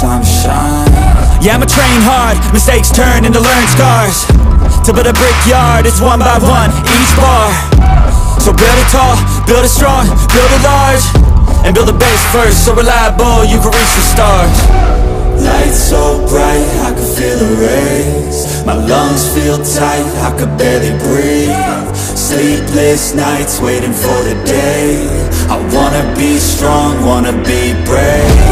sunshine. Yeah, I'ma train hard, mistakes turn into learned scars. Tip of the brickyard, it's one by one, each bar. So build it tall, build it strong, build it large, and build a base first, so reliable you can reach the stars. Lights so bright, I can feel the rays. My lungs feel tight, I could barely breathe. Sleepless nights, waiting for the day. I wanna be strong, wanna be brave.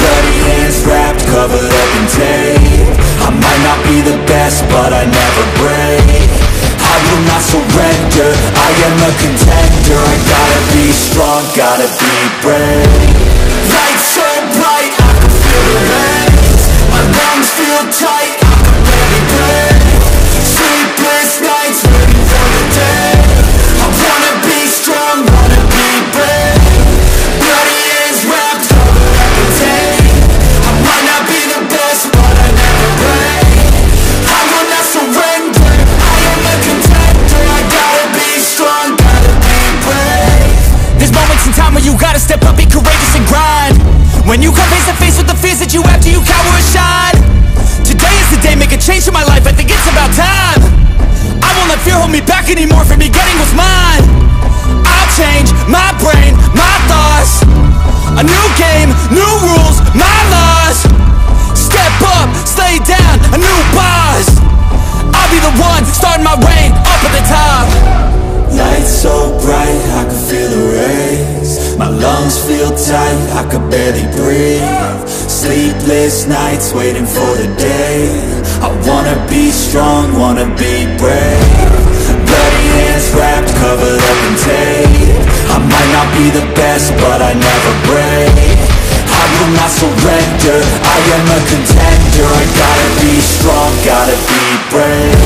Bloody hands wrapped, covered up in tape. I might not be the best, but I never break. I will not surrender, I am a contender. I gotta be strong, gotta be brave. Lights so bright, I can feel the rays. My lungs feel tight, I can barely breathe. Sleepless nights, waiting for the day. I wanna be strong, wanna be brave. Bloody hands wrapped up every day. I might not be the best, but I never break. I will not surrender, I am a contender. I gotta be strong, gotta be brave. There's moments in time where you gotta step up, be courageous and grind. When you come face to face with the fears that you have, do you cower or shine? Today is the day, make a change in my life, I think it's about time. I won't let fear hold me back anymore from me getting what's mine. I'll change my brain, my thoughts. A new game, new rules, my laws. Step up, stay down, a new boss. I'll be the one starting my reign up at the top. Lights so bright, I can feel the rays. My lungs feel tight, I could barely breathe. Sleepless nights, waiting for the day. I wanna be strong, wanna be brave. Bloody hands wrapped, covered up in tape. I might not be the best, but I never break. I will not surrender, I am a contender. I gotta be strong, gotta be brave.